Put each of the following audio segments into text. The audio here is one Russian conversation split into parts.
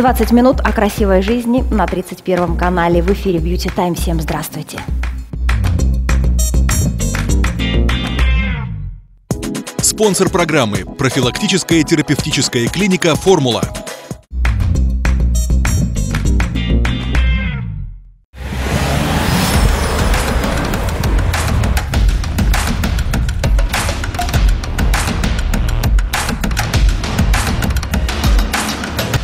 20 минут о красивой жизни на 31 канале. В эфире Beautytime. Всем здравствуйте. Спонсор программы – профилактическая терапевтическая клиника «Формула».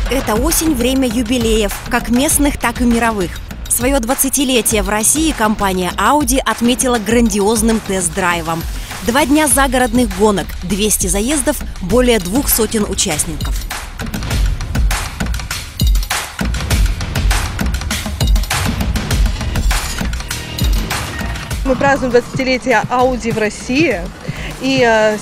Эта осень – время юбилеев, как местных, так и мировых. Свое 20-летие в России компания Audi отметила грандиозным тест-драйвом. 2 дня загородных гонок, 200 заездов, более 200 участников. Мы празднуем 20-летие Audi в России. И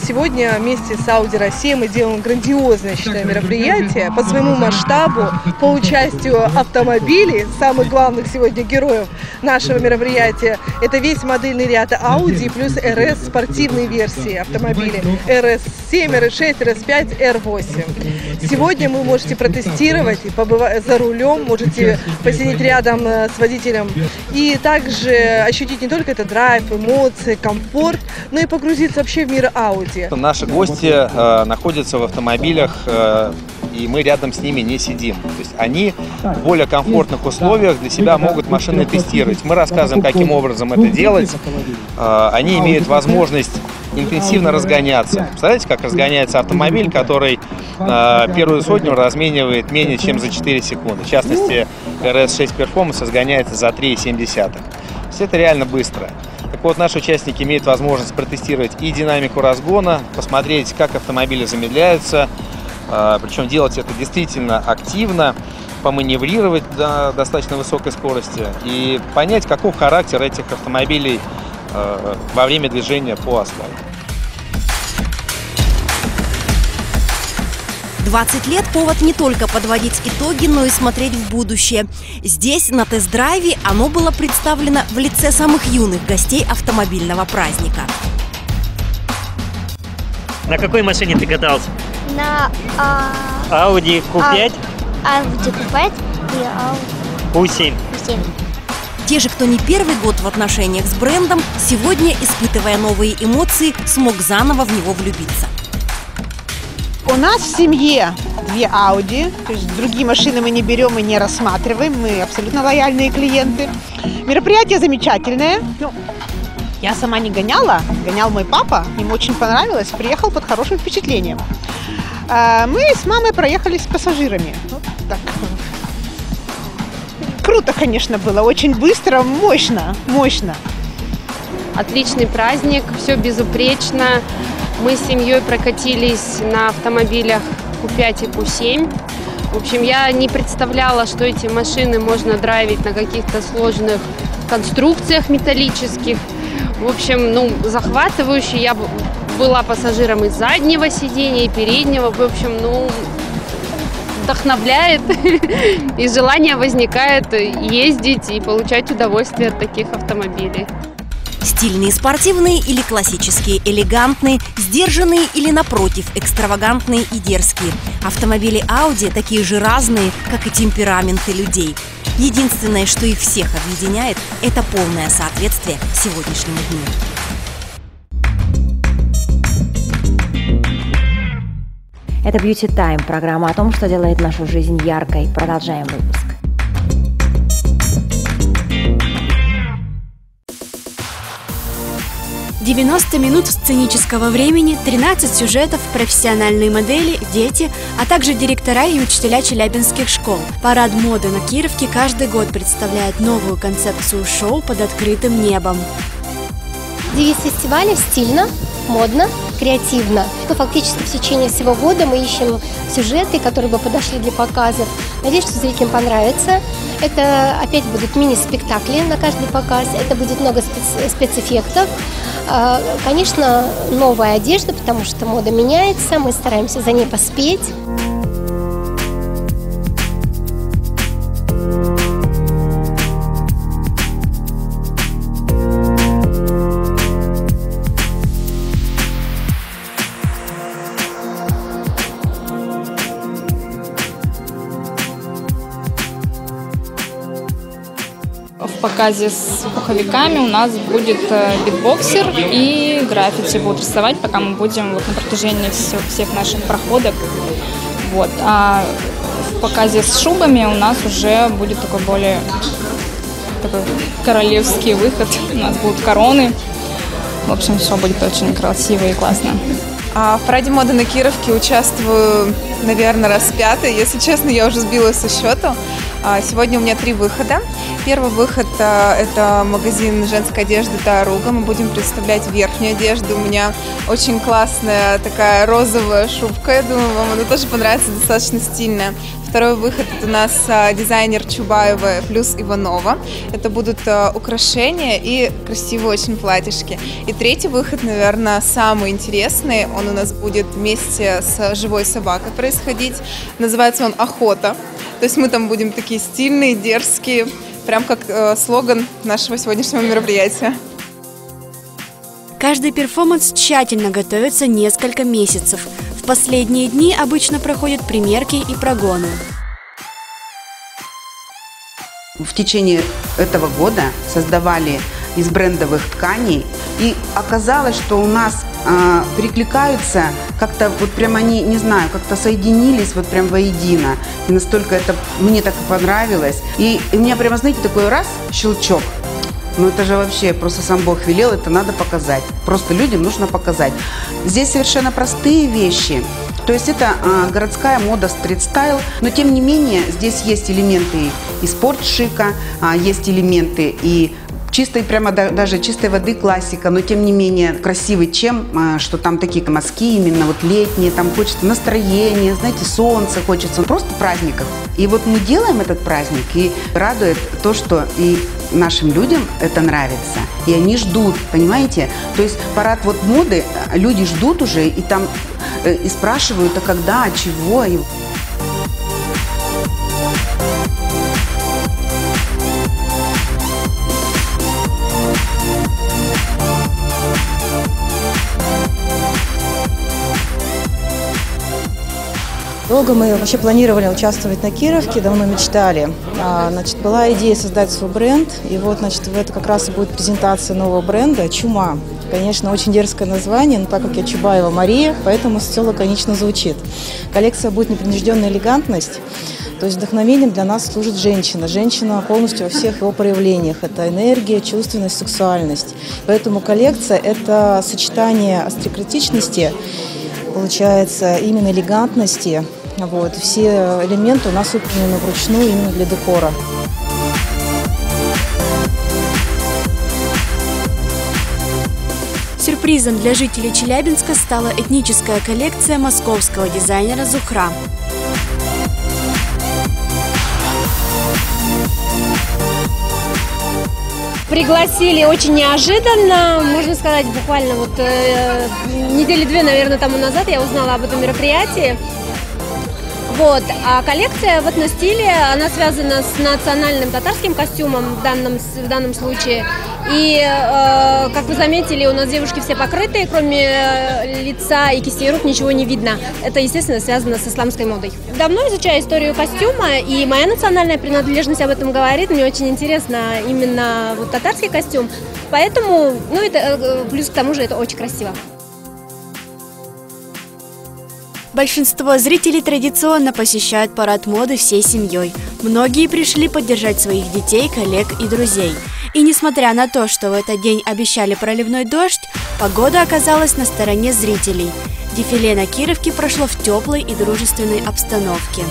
сегодня вместе с Audi Россия мы делаем грандиозное, считаю, мероприятие по своему масштабу, по участию автомобилей. Самых главных сегодня героев нашего мероприятия – это весь модельный ряд Audi плюс RS спортивные версии автомобилей – RS7, RS6, RS5, R8. Сегодня вы можете протестировать, и побывать за рулем, можете посидеть рядом с водителем и также ощутить не только этот драйв, эмоции, комфорт, но и погрузиться вообще в мир Audi. Наши гости находятся в автомобилях, и мы рядом с ними не сидим. То есть они в более комфортных условиях для себя могут машины тестировать. Мы рассказываем, каким образом это делать. Они имеют возможность интенсивно разгоняться. Представляете, как разгоняется автомобиль, который первую сотню разменивает менее чем за 4 секунды. В частности, RS6 Performance разгоняется за 3,7. То есть это реально быстро. Так вот, наши участники имеют возможность протестировать и динамику разгона, посмотреть, как автомобили замедляются, причем делать это действительно активно, поманеврировать до достаточно высокой скорости и понять, каков характер этих автомобилей во время движения по асфальту. 20 лет – повод не только подводить итоги, но и смотреть в будущее. Здесь, на тест-драйве, оно было представлено в лице самых юных гостей автомобильного праздника. На какой машине ты катался? На Audi Q5? Audi Q5 и Audi Q7. Те же, кто не первый год в отношениях с брендом, сегодня, испытывая новые эмоции, смог заново в него влюбиться. У нас в семье 2 Audi, то есть другие машины мы не берем и не рассматриваем, мы абсолютно лояльные клиенты. Мероприятие замечательное. Ну, я сама не гоняла, гонял мой папа, ему очень понравилось, приехал под хорошим впечатлением. Мы с мамой проехались с пассажирами. Вот так. Круто, конечно, было, очень быстро, мощно. Отличный праздник, все безупречно. Мы с семьей прокатились на автомобилях Q5 и Q7. В общем, я не представляла, что эти машины можно драйвить на каких-то сложных конструкциях металлических. В общем, ну, захватывающе. Я была пассажиром и заднего сидения, и переднего. В общем, ну, вдохновляет. И желание возникает ездить и получать удовольствие от таких автомобилей. Стильные, спортивные или классические, элегантные, сдержанные или, напротив, экстравагантные и дерзкие. Автомобили Audi такие же разные, как и темпераменты людей. Единственное, что их всех объединяет, это полное соответствие сегодняшнему дню. Это Beautytime, программа о том, что делает нашу жизнь яркой. Продолжаем выпуск. В 90 минут сценического времени, 13 сюжетов, профессиональные модели, дети, а также директора и учителя челябинских школ. Парад моды на Кировке каждый год представляет новую концепцию шоу под открытым небом. Девиз фестиваля «Стильно, модно, креативно». Что фактически в течение всего года мы ищем сюжеты, которые бы подошли для показов. Надеюсь, что зрителям понравится. Это опять будут мини-спектакли на каждый показ, это будет много спецэффектов. Конечно, новая одежда, потому что мода меняется, мы стараемся за ней поспеть. В показе с пуховиками у нас будет битбоксер и граффити будут рисовать, пока мы будем вот на протяжении всех наших проходок. Вот. А в показе с шубами у нас уже будет такой более такой королевский выход. У нас будут короны. В общем, все будет очень красиво и классно. В параде моды на Кировке участвую, наверное, раз пятый. Если честно, я уже сбилась со счета. Сегодня у меня три выхода. Первый выход – это магазин женской одежды «Таоруга». Мы будем представлять верхнюю одежду. У меня очень классная такая розовая шубка. Я думаю, вам она тоже понравится, достаточно стильная. Второй выход – это у нас дизайнер Чубаева плюс Иванова. Это будут украшения и красивые очень платьишки. И третий выход, наверное, самый интересный. Он у нас будет вместе с живой собакой происходить. Называется он «Охота». То есть мы там будем такие стильные, дерзкие, прям как слоган нашего сегодняшнего мероприятия. Каждый перформанс тщательно готовится несколько месяцев. В последние дни обычно проходят примерки и прогоны. В течение этого года создавали из брендовых тканей, и оказалось, что у нас перекликаются, как-то вот прям они, не знаю, как-то соединились вот прям воедино. И настолько это мне так и понравилось. И у меня прямо, знаете, такой раз щелчок. Ну это же вообще просто сам Бог велел, это надо показать. Просто людям нужно показать. Здесь совершенно простые вещи. То есть это городская мода, стрит-стайл, но тем не менее здесь есть элементы и спорт-шика, есть элементы и чистой, прямо даже чистой воды классика, но тем не менее красивый чем, что там такие мазки именно вот летние, там хочется настроение, знаете, солнце хочется, просто праздников. И вот мы делаем этот праздник, и радует то, что и нашим людям это нравится, и они ждут, понимаете? То есть парад вот моды, люди ждут уже, и там и спрашивают, а когда, а чего. Долго мы вообще планировали участвовать на Кировке, давно мечтали. Значит, была идея создать свой бренд, и вот, значит, в это как раз и будет презентация нового бренда «Чума». Конечно, очень дерзкое название, но так как я Чубаева Мария, поэтому все лаконично звучит. Коллекция будет «Непринужденная элегантность». То есть вдохновением для нас служит женщина. Женщина полностью во всех его проявлениях. Это энергия, чувственность, сексуальность. Поэтому коллекция – это сочетание острокритичности, получается, именно элегантности. Вот. Все элементы у нас выполнены вручную именно для декора. Сюрпризом для жителей Челябинска стала этническая коллекция московского дизайнера «Зухра». Пригласили очень неожиданно, можно сказать, буквально вот недели две, наверное, тому назад я узнала об этом мероприятии. Вот, а коллекция в этом стиле, она связана с национальным татарским костюмом в данном случае. И, как вы заметили, у нас девушки все покрытые, кроме лица и кистей рук ничего не видно. Это, естественно, связано с исламской модой. Давно изучаю историю костюма, и моя национальная принадлежность об этом говорит. Мне очень интересно именно вот татарский костюм, поэтому, ну, это, плюс к тому же, это очень красиво. Большинство зрителей традиционно посещают парад моды всей семьей. Многие пришли поддержать своих детей, коллег и друзей. И несмотря на то, что в этот день обещали проливной дождь, погода оказалась на стороне зрителей. Дефиле на Кировке прошло в теплой и дружественной обстановке.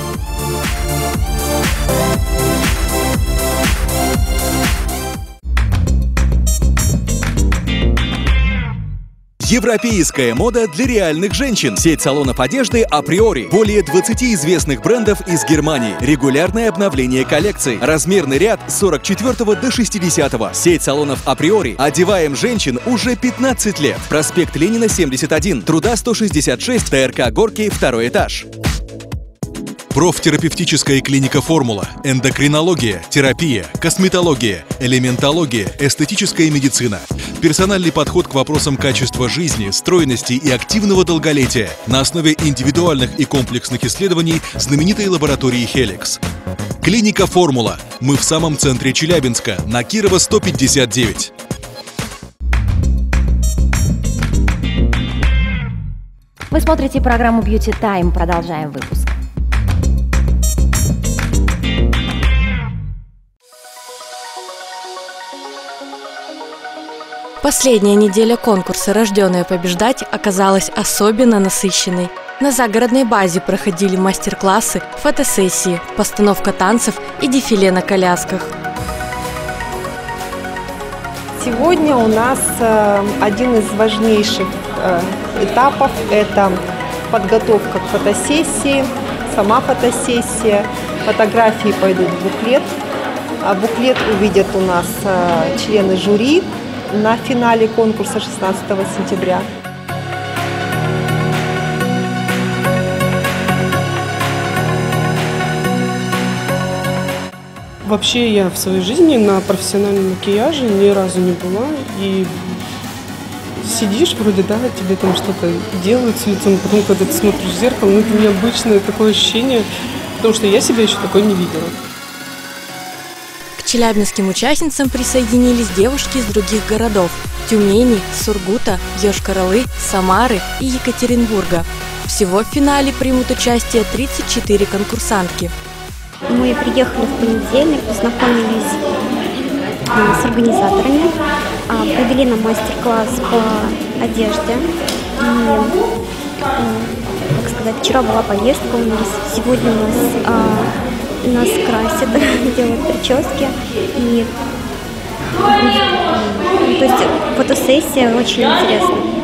Европейская мода для реальных женщин. Сеть салонов одежды «Априори». Более 20 известных брендов из Германии. Регулярное обновление коллекций. Размерный ряд с 44 до 60. Сеть салонов «Априори». Одеваем женщин уже 15 лет. Проспект Ленина, 71. Труда, 166. ТРК «Горки», 2 этаж. Профтерапевтическая клиника «Формула», эндокринология, терапия, косметология, элементология, эстетическая медицина. Персональный подход к вопросам качества жизни, стройности и активного долголетия на основе индивидуальных и комплексных исследований знаменитой лаборатории «Хеликс». Клиника «Формула». Мы в самом центре Челябинска, на Кирова 159. Вы смотрите программу «Beautytime». Продолжаем выпуск. Последняя неделя конкурса «Рождённая побеждать» оказалась особенно насыщенной. На загородной базе проходили мастер-классы, фотосессии, постановка танцев и дефиле на колясках. Сегодня у нас один из важнейших этапов – это подготовка к фотосессии, сама фотосессия. Фотографии пойдут в буклет. Буклет увидят у нас члены жюри на финале конкурса 16 сентября. Вообще я в своей жизни на профессиональном макияже ни разу не была. И сидишь вроде, да, тебе там что-то делают с лицом, потом, когда ты смотришь в зеркало, ну, это необычное такое ощущение, потому что я себя еще такой не видела. К челябинским участницам присоединились девушки из других городов – Тюмени, Сургута, Йошкар-Олы, Самары и Екатеринбурга. Всего в финале примут участие 34 конкурсантки. Мы приехали в понедельник, познакомились с организаторами, провели нам мастер-класс по одежде. И, как сказать, вчера была поездка у нас, сегодня нас красят, делают прически. И, то есть, фотосессия очень интересная.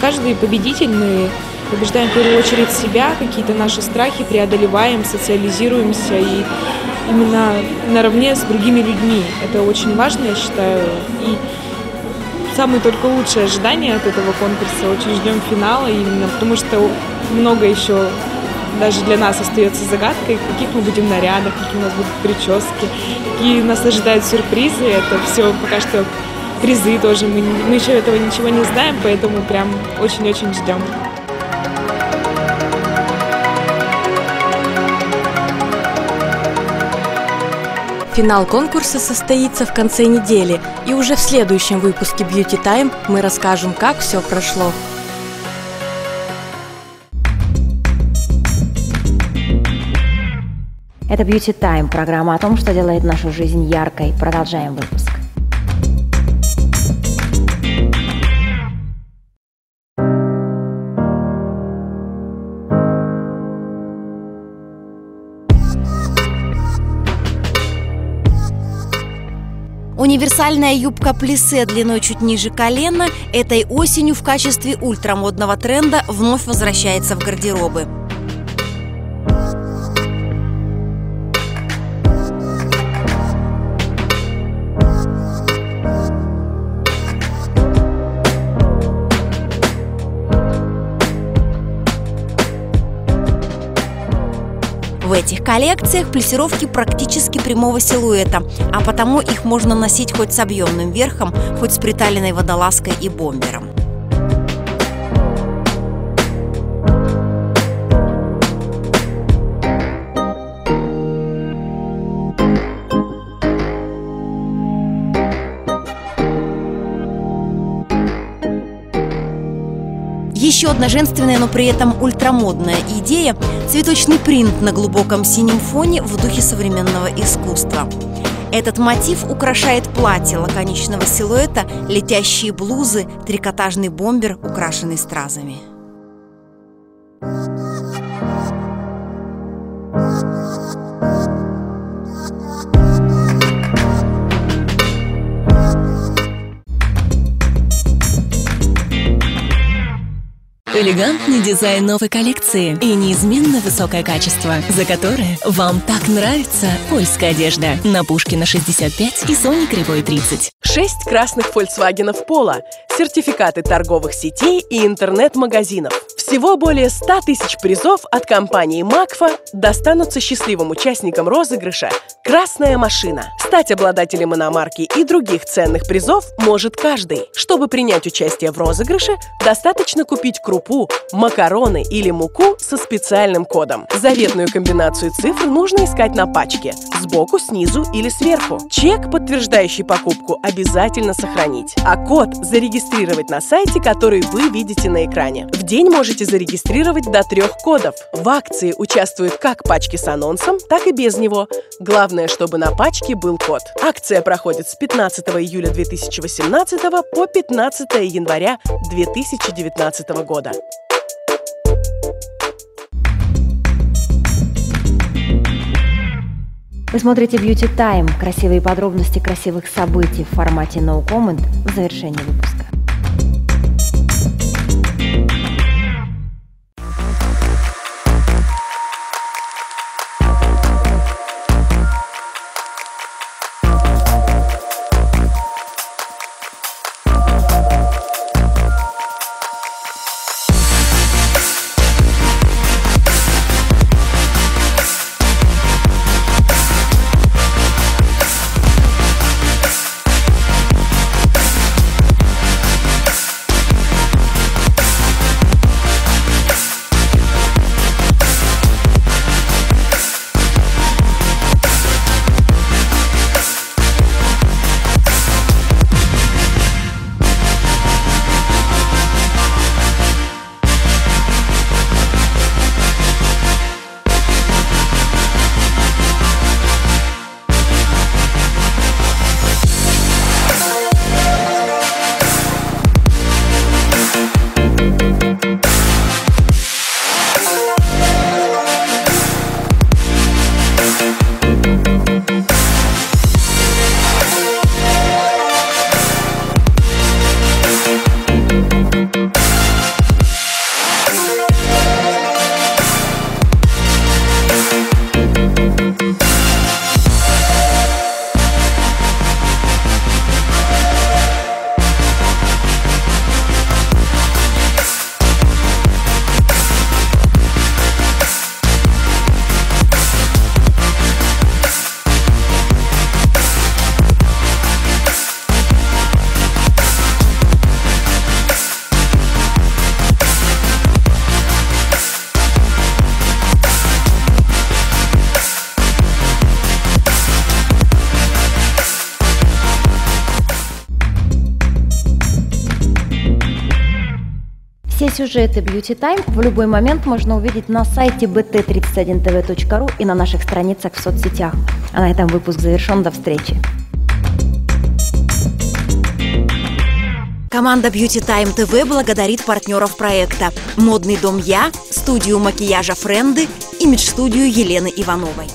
Каждый победитель, мы побеждаем в первую очередь себя, какие-то наши страхи преодолеваем, социализируемся и именно наравне с другими людьми. Это очень важно, я считаю. И самые только лучшие ожидания от этого конкурса. Очень ждем финала именно, потому что много еще даже для нас остается загадкой, в каких мы будем нарядах, какие у нас будут прически, какие нас ожидают сюрпризы. Это все пока что... Призы тоже, мы еще этого ничего не знаем, поэтому прям очень-очень ждем. Финал конкурса состоится в конце недели, и уже в следующем выпуске Beauty Time мы расскажем, как все прошло. Это Beauty Time, программа о том, что делает нашу жизнь яркой. Продолжаем выпуск. Универсальная юбка-плиссе длиной чуть ниже колена этой осенью в качестве ультрамодного тренда вновь возвращается в гардеробы. В этих коллекциях плиссировки практически прямого силуэта, а потому их можно носить хоть с объемным верхом, хоть с приталенной водолазкой и бомбером. Еще одна женственная, но при этом ультрамодная идея – цветочный принт на глубоком синем фоне в духе современного искусства. Этот мотив украшает платье лаконичного силуэта, летящие блузы, трикотажный бомбер, украшенный стразами. элегантный дизайн новой коллекции и неизменно высокое качество, за которое вам так нравится польская одежда. На Пушкина 65 и Сони Кривой 30. 6 красных Volkswagen Polo, сертификаты торговых сетей и интернет-магазинов. Всего более 100 тысяч призов от компании «Макфа» достанутся счастливым участникам розыгрыша «Красная машина». Стать обладателем иномарки и других ценных призов может каждый. Чтобы принять участие в розыгрыше, достаточно купить крупу, макароны или муку со специальным кодом. Заветную комбинацию цифр нужно искать на пачке – сбоку, снизу или сверху. Чек, подтверждающий покупку, обязательно сохранить, а код зарегистрировать на сайте, который вы видите на экране. В день можете зарегистрировать до 3 кодов. В акции участвуют как пачки с анонсом, так и без него. Главное, чтобы на пачке был код. Акция проходит с 15 июля 2018 по 15 января 2019 года. Вы смотрите Beautytime. Красивые подробности красивых событий в формате No Comment в завершении выпуска. Сюжеты Beauty Time в любой момент можно увидеть на сайте bt31tv.ru и на наших страницах в соцсетях. А на этом выпуск завершен. До встречи. Команда Beauty Time TV благодарит партнеров проекта: модный дом Я, студию макияжа Френды, имидж-студию Елены Ивановой.